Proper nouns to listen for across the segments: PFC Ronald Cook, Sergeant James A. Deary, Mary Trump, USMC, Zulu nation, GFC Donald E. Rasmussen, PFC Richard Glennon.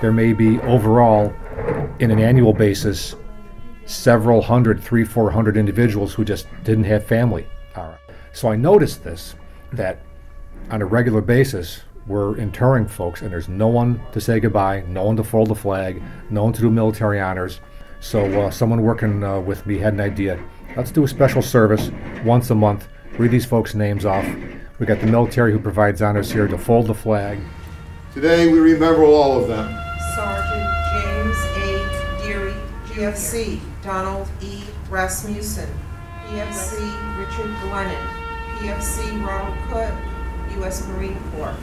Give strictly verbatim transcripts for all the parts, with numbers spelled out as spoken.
there may be overall, in an annual basis, several hundred, three, four hundred individuals who just didn't have family. So I noticed this, that on a regular basis, we're interring folks and there's no one to say goodbye, no one to fold the flag, no one to do military honors. So uh, someone working uh, with me had an idea. Let's do a special service once a month, read these folks' names off. We got the military who provides honors here to fold the flag. Today we remember all of them. Sergeant James A. Deary, G F C Donald E. Rasmussen, P F C Richard Glennon, P F C Ronald Cook, U S Marine Corps.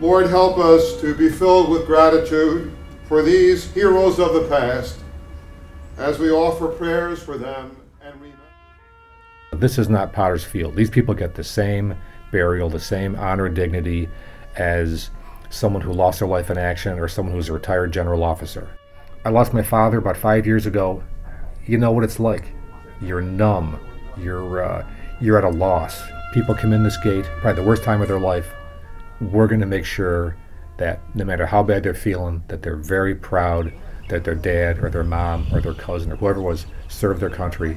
Lord, help us to be filled with gratitude for these heroes of the past as we offer prayers for them and remember. This is not Potter's Field. These people get the same burial, the same honor and dignity as someone who lost their life in action or someone who's a retired general officer. I lost my father about five years ago. You know what it's like. You're numb. You're, uh, you're at a loss. People come in this gate, probably the worst time of their life. We're going to make sure that no matter how bad they're feeling, that they're very proud that their dad or their mom or their cousin or whoever it was served their country,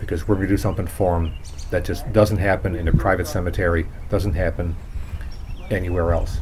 because we're going to do something for them that just doesn't happen in a private cemetery, doesn't happen anywhere else.